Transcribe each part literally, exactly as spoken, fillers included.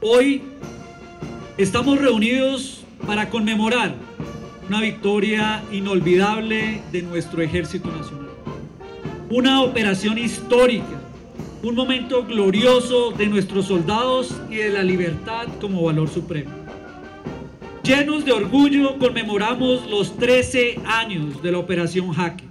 Hoy estamos reunidos para conmemorar una victoria inolvidable de nuestro Ejército Nacional. Una operación histórica, un momento glorioso de nuestros soldados y de la libertad como valor supremo. Llenos de orgullo conmemoramos los trece años de la Operación Jaque.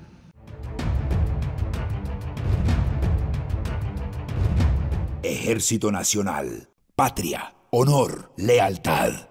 Ejército Nacional. Patria, honor, lealtad.